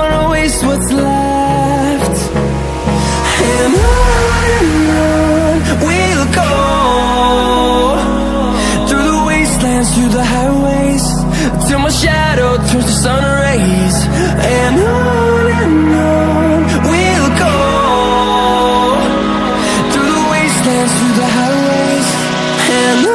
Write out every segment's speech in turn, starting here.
wanna waste what's left. And on we'll go, through the wastelands, through the highways, till my shadow turns to sun rays. And on we'll go, through the wastelands, through the highways, and on we'll go.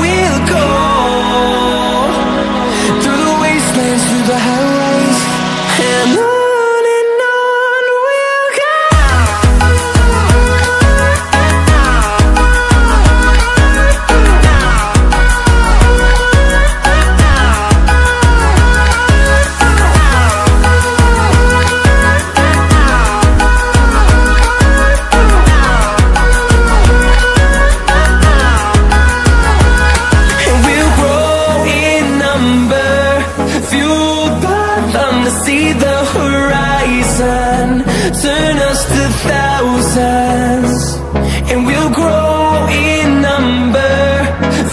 we'll go, through the wastelands, through the highways, and on we'll go. See the horizon, turn us to thousands, and we'll grow in number,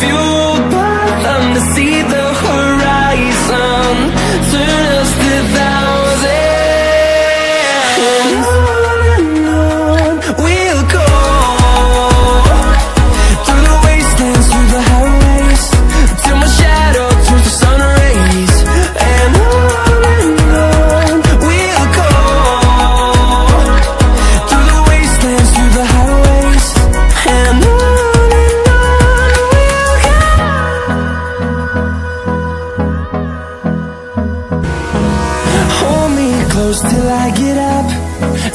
fueled by them to see the horizon, turn us to thousands, and on we'll go, through the wastelands, through the highways, till my shadow turns to sun rays, and till I get up,